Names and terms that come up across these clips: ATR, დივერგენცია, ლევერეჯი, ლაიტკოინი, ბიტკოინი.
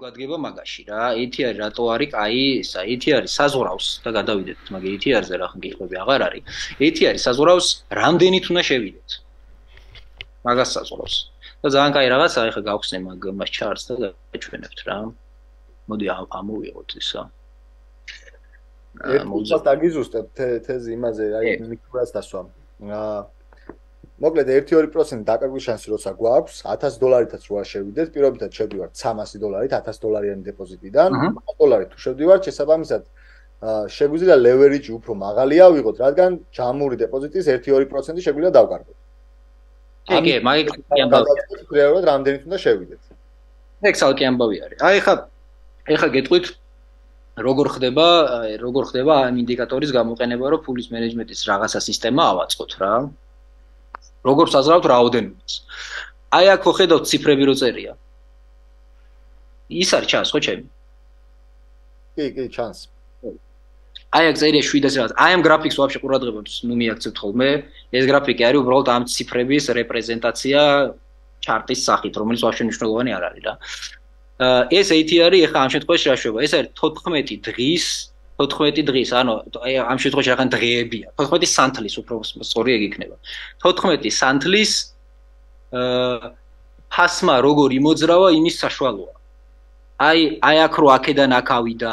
გვადგება მაგაში რა ATR რატო არის კაი ესა ATR საზურავს და გადავიდეთ მაგ ATR-ზე რა ხან გიყვები აღარ არის ATR საზურავს რამდენით უნდა შევიდეთ მაგას საზურავს და ძალიან კაი რაღაცა ეხა გავხსნე მაგ მას ჩარტს და დაჩვენებთ რა მოდი ამოვიღოთ ისა მოძა დაგიზუსტებ თეზი იმაზე აი მიკრას დასვამ მოკლედ 1-2% დაკარგვის შანსი როცა გვაქვს $1000-ითაც როა შევიდეთ პირობითად შევდივართ $300-ით $1000-იანი დეპოზიტიდან $100-ით თუ შევდივართ შესაბამისად შეგვიძლია ლევერეჯი უფრო მაღალი ავიღოთ რადგან ჯამური დეპოზიტის 1-2% შეგვიძლია დავკარგოთ ეგ მაგით ამბავია რამდენიც უნდა შევიდეთ ეგ სალკი ამბავი არის აი ეხა გეტყვით როგორ ხდება ამ ინდიკატორის გამოყენება რომ ფულის მენეჯმენტის რაღაცა სისტემა ავაწყოთ რა როგორ საზრავთ რაოდენობას. Აი აქ ხედავთ ციფრები რო წერია. ის არ ჩანს ხო ჩემი? კი, ჩანს. აი აქ წერია 700 რაღაც. Აი ამ გრაფიკს ვაფშე ყურადღებას ნუ მიაქცევთ ხოლმე. ეს გრაფიკი არის უბრალოდ ამ ციფრების რეპრეზენტაცია ჩარტის სახით, რომელიც ვაფშე მნიშვნელოვანი არ არის რა. ეს ATR-ი ეხა ამ შემთხვევაში რა შვება? ეს არის 14 დღის, ანუ ამ შემთხვევაში ახან დღეებია. 14 სანთლის უფრო სწორი ეგ იქნება. 14 სანთლის ფასმა როგორ იმოძრავა, იმის საშუალოა. აი აქ რო აქედან აქ ავიდა,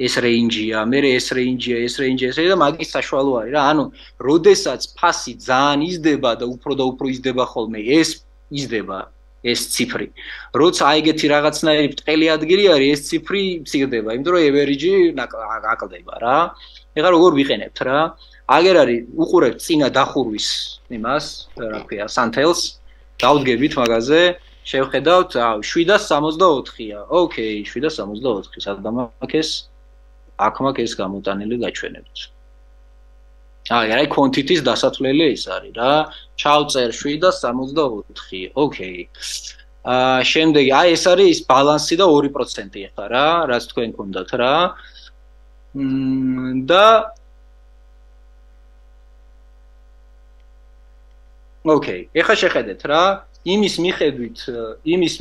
ეს რეინჯია, მე ეს რეინჯია და მაგის საშუალო არის რა. ანუ როდესაც ფასი ძალიან იზრდება და უფრო იზრდება ხოლმე, ეს იზრდება. ეს ციფრი. Როცა აი ეგეთი რაღაცნაირი ბტყელი ადგილი არის, ეს ციფრი სიგდება, იმიტომ რომ ევერიჯი აკლდება რა. ეხლა როგორ ვიყენებთ რა? აგერ არის უყურებთ წინა დახურვის იმას, რა ქვია, სანთელს, დავდგებით მაგაზე, შევხედავთ, 764-ია. ოკეი, 764, სადამ აქ ეს გამოტანილი გაჩვენებთ. აი quantity-ის დასათვლელი ეს არის რა. ჩავწერ 764. ოკეი. შემდეგ აი ეს არის ის ბალანსი და 2% ეხლა რა, რაც თქვენ გქონდათ რა. და ოკეი, ეხლა შეხედეთ რა. იმის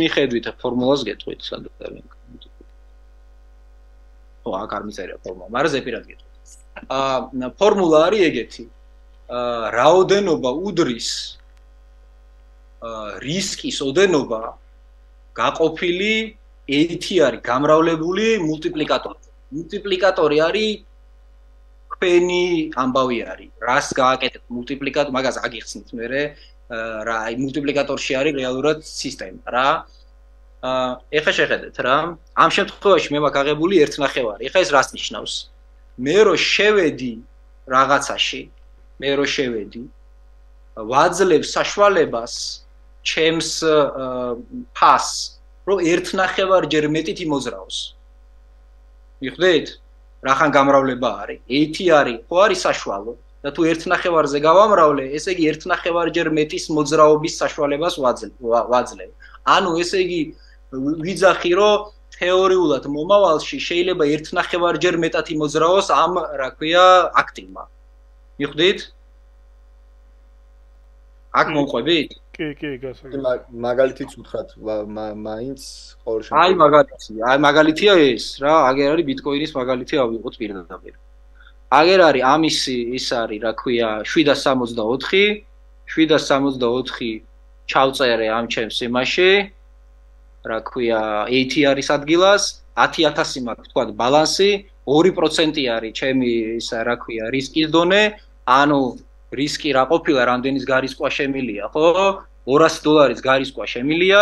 მიხედვით ფორმულას გეტყვით, სადაც არის. ო, აქ არ მიწერია ფორმულა, მაგრამ ზეპირად გეტყვით. ფორმულა არის ეგეთი. რაოდენობა უდრის რისკის ოდენობა გაყოფილი ATR გამრავლებული მულტიპლიკატორი. მულტიპლიკატორი არის თქვენი ამბავი არის. რას გააკეთებთ მულტიპლიკატორს, მაგას აგიხსნით მე რა, აი მულტიპლიკატორში არის რეალურად სისტემა რა. ეხლა შეხედეთ რა. ამ შემთხვევაში მე მაქვს აღებული 1.5. ეხლა ეს რას ნიშნავს? მე რო შევედი რაღაცაში, ვაძლევ საშუალებას ჩემს ფასს, რომ 1.5 ჯერ მეტით იმოძრაოს. მიხვდით? რა ხან გამრავლება არის? ATR-ი ხო არის საშუალო? და თუ 1.5-ზე გავამრავლე, ესე იგი 1.5 ჯერ მეტის მოძრაობის საშუალებას ვაძლევ. ანუ ესე იგი ვიძახი, რომ თეორიულად მომავალში შეიძლება 1.5 ჯერ მეტად იმოძრაოს ამ რა ქვია აქტივმა. მიხვდით? აქ მოვყვებით? კი, გასაგებია. მაგალითიც უთხრათ, მაინც ყოველ შემთხვევაში. აი მაგალითია ეს რა, აგერ არის ბიტკოინის მაგალითი ავიღოთ პირდაპირ. აგერ არის ამისი ის არის რა ქვია 764 ჩავწერე ამ ჩემს იმაში. რა ქვია ATR-ის ადგილას 10000 მაქვს თქვა ბალანსი 2% არის ჩემი ეს რა ქვია რისკის დონე ანუ რისკი რა ყოფილა რამდენის გარისკვა შემილია ხო $200-ის გარისკვა შემილია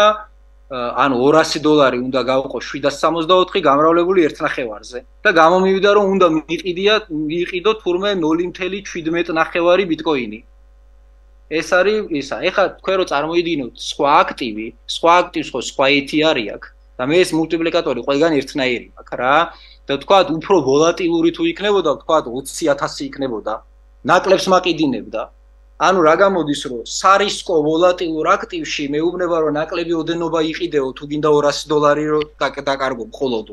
ანუ $200 უნდა გავყო 764 გამრავლებული 1.5-ზე და გამომივიდა რომ უნდა მიყიდო თურმე 0.17 ბიტკოინი ეს არის ისა. ეხლა თქვენ რო წარმოიდგინოთ სხვა აქტივი, სხვა ATR-ი აქვს და მე ეს მულტიპლიკატორი ყველგან ერთნაირი მაქვს რა. და თქვათ უფრო ვოლატილური თუ იქნებოდა, თქვათ 20000 იქნებოდა. ნაკლებს მაკიდინებდა. ანუ რა გამოდის რომ სარისკო ვოლატილურ აქტივში მეუბნება რომ ნაკლები ოდენობა იყიდეო თუ გინდა $200 რო დაკარგო მხოლოდ.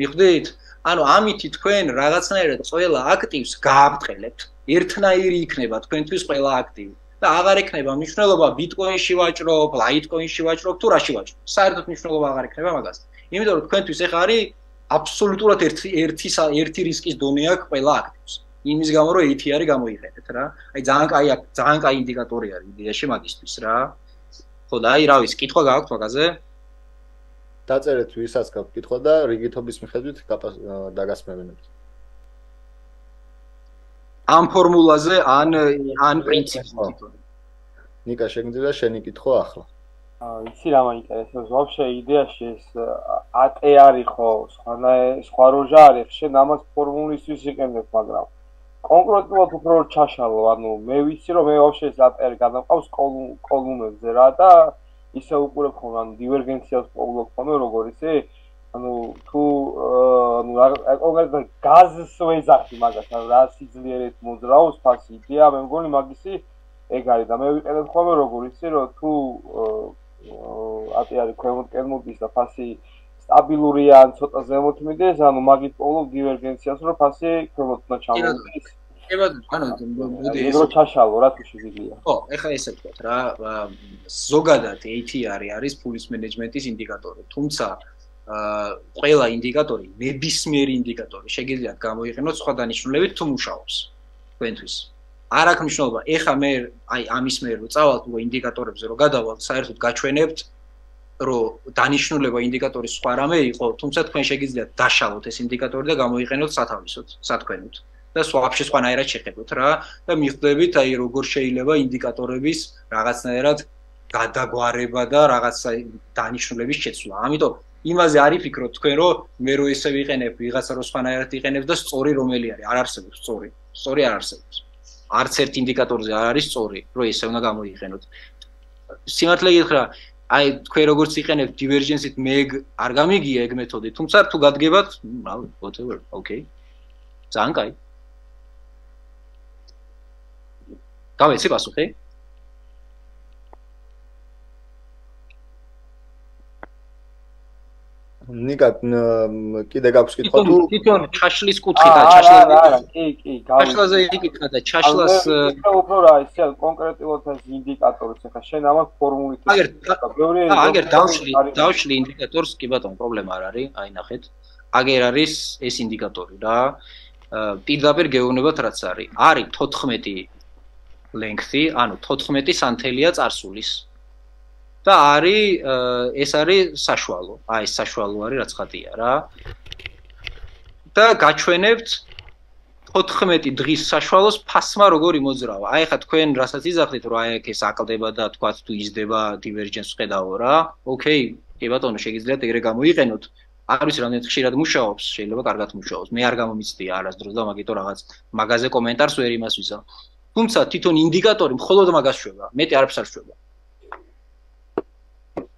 მიხვდით? ანუ ამით თქვენ რაღაცნაირად ყველა აქტივს გააბრტყელებთ. ერთნაირი იქნება თქვენთვის ყველა აქტივი. და აღარ ექნება მნიშვნელობა ბიტკოინში ვაჭრობ, ლაიტკოინში ვაჭრობ თუ რაში ვაჭრობ. საერთოდ მნიშვნელობა აღარ ექნება მაგას. იმიტომ რომ თქვენ თვით ეხა არის აბსოლუტურად ერთი რისკის დონე აქვს ყველა აქტივს. Იმის გამო რომ ATR-ი გამოიყენეთ რა. Აი ძალიან კაი ინდიკატორი არის იდეაში მაგისთვის რა. ხო და აი რა ვიცი, კითხვა გაქვთ მაგაზე? Დაწერეთ ვისაც გაქვთ კითხვა და რიგითობის მიხედვით დაგასმევინებთ. Ამ ფორმულაზე ან პრინციპზე. ნიკა შეგიძლია შენი კითხვა ახლა. Იცი რა მაინტერესებს, ვაფშე იდეაში ეს ATR-ი ხო, სხვა როჟა არის, შენ ამას ფორმულისთვის იყენებ, მაგრამ კონკრეტულად უფრო ჩაშალო, ანუ მე ვიცი რომ მე ვაფშე ეს ATR-ი გადამყავს კოლუმებზე რა და ისე უყურებ ხოლმე, ანუ დივერგენციას პოულობ ხოლმე, როგორ ისე, ანუ თუ კონკრეტულად გაზს ვეძახი მაგას, ანუ რა სიძლიერით მოძრაობს ფაქს იდეა, მე მგონი მაგისი ეგ არის და მე ვიყენებ ხოლმე, როგორ ისე, რომ თუ ATR-ი ქვემოთკენ მოდის და ფასი სტაბილურია ან ცოტა ზემოთ მიდის, ანუ მაგით პოულობ დივერგენციას, რომ ფასი ქვემოთ უნდა ჩამოდის. ეგრო ჩაშალო რა თუ შეიძლება. ხო, ეხლა ესე ვთქვათ რა, ზოგადად ATR-ი არის ფულის მენეჯმენტის ინდიკატორი, თუმცა ყველა ინდიკატორი, ნებისმიერი ინდიკატორი შეგიძლიათ გამოიყენოთ სხვა დანიშნულებით თუ მუშაობს თქვენთვის. არ აქვს მნიშვნელობა, ეხა მე აი ამის მე რო წავალთ უკვე ინდიკატორებზე რო გადავალთ, საერთოდ გაჩვენებთ, რომ დანიშნულება ინდიკატორის სხვა რამე იყო, თუმცა თქვენ შეგიძლიათ დაშალოთ ეს ინდიკატორი და გამოიყენოთ სათავისოდ, სათქვენოდ და ვაფშე სხვანაირად შეხედოთ რა და მიხვდებით აი როგორ შეიძლება ინდიკატორების რაღაცნაირად გადაგვარება და რაღაცა დანიშნულების შეცვლა. Amito იმაზე არ იფიქროთ თქვენ რომ მე რო ესე ვიყენებ, ვიღაცა რო სხვანაირად იყენებს და სწორი რომელი არის, არ არსებობს სწორი. სწორი არ არსებობს. Arts ერთ ინდიკატორზე არ არის სწორი, რომ ესე უნდა გამოიყენოთ. Სიმართლე გითხრა, აი თქვენ როგორც იყენებთ დივერჯენსით, მე არ გამიგია ეგ მეთოდი, თუმცა თუ გადგებათ, whatever, okay. ძალიან კაი. გავეცი პასუხი? ნიკა, კიდე გაქვს კითხვა თუ? თვითონ ჩაშლის კუთხით, ჩაშლაზე იკითხა და ჩაშლას უფრო რა ისე კონკრეტულად ეს ინდიკატორიც ახლა შენ ამას ფორმულით აგერ დავშლი ინდიკატორს კი ბატონო პრობლემა არ არის, აი ნახეთ. აგერ არის ეს ინდიკატორი რა. პირდაპირ გეუბნებათ რაც არის. არის 14 length-ი, ანუ 14 სანთელია წარსულის. და არის ეს არის საშუალო. აი ეს საშუალო არის რაც ხატია რა. და გაჩვენებთ 14 დღის საშუალოს ფასმა როგორ იმოძრავა. აი ხა თქვენ რასაც იძახეთ რომ აი ეს აკლდება და თქვა თუ იზდება დივერჯენს ხედავო რა. ოკეი, კი ბატონო შეგიძლიათ ეგრე გამოიყენოთ. არ ვიცი რამდენად ხშირად მუშაობს, შეიძლება კარგად მუშაობს. მე არ გამომიცდია არასდროს და მაგითო რაღაც მაგაზე კომენტარს ვერ იმას ვიზამ. თუმცა თვითონ ინდიკატორი მხოლოდ მაგას შვება, მეტი არაფერს არ შვება.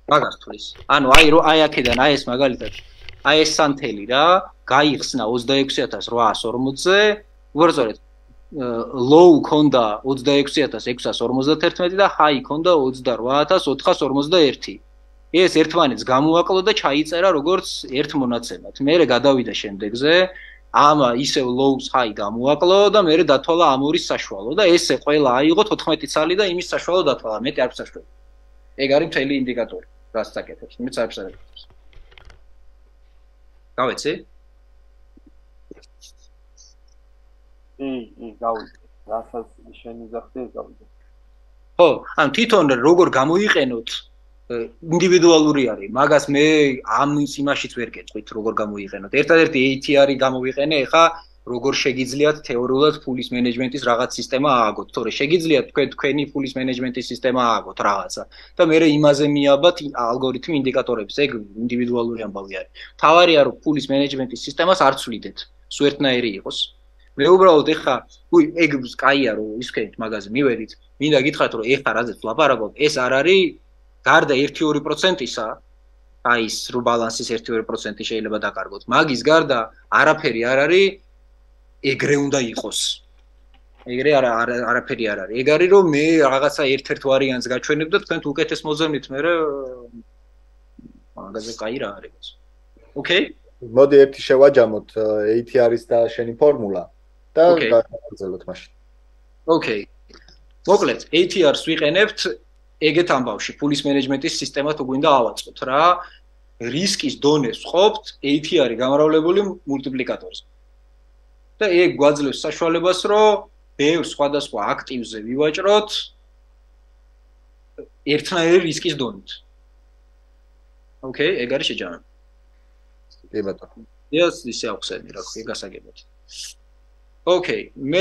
Magaz tulis. Ano ay ro ay akeden ay es magalitat. Ay es santeli ra gaixsna 26840-ze ugarzorvet. Low konda 26651 da high konda 28451. ეს ერთმანეთს გამოაკლო და ჩაიწერა როგორც ერთ მონაცემად. მერე გადავიდა შემდეგზე, ამა ისევ low-ს high გამოაკლო და მერე დათვალა ამ ორის საშუალო და ესე ყველა აიღო 14 ცალი და იმის საშუალო დათვალა, მეტი არ საშუალო. ეგ არის მთელი ინდიკატორი. That's the case. Let me try to go with it. That's what Shani Zakte is. Oh, and Tito and Rogor Gamui Renot individual Uriari. Magas may Amun Simashit worked with Rogor Gamui Renot. The ATR Gamui Reneha, Rogor Shegizliat, Teorulat, police management is Ragat Sistema Agot, Torre Shegizliat, Queni police management is Sistema Agot, Raza. The mere Imazemia, but algorithm indicator of Seg, individual Urian Bavier. Tavaria police management is Sistemas are solided, Suertnairios. Meubra Deha, who eggs Kayaro, Iskate, Magazine, Miverit, Minda Gitrator, Eharaz, Flaparabot, SRRE, Garda, Ertiori Procentisa. Ice, Rubalances, Ertiori Procentish, Elevadakargot, Magis Garda, Araperiari. ეგრე უნდა იყოს. ეგრე არაფერი არ არის. ეგ არის რომ მე რაღაცა ერთ-ერთ ვარიანტს გაჩვენებ და თქვენ უკეთეს მოძებნით მე რა მაგაზე кай რა არის. ოკეი? მოდი ერთი შევაჯამოთ ATR-ის და შენი ფორმულა და გავაგრძელოთ მაშინ. ოკეი. მოკლედ ATR-ს ვიყენებთ ეგეთ ამბავში, ფულის მენეჯმენტის სისტემად გვინდა ავაწყოთ რა. riskis დონეს ყოფთ ATR-ი გამრავლებული მულტიპლიკატორზე. და ეგ გვაძლევს საშუალებას, რომ ბევრ სხვადასხვა აქტივზე ვივაჭროთ ერთნაირი რისკის დონით. ოკეი, ეგ არის შეჯამება. დებატო. ეს ისე ახსენე რა, ეგ გასაგებია. ოკეი,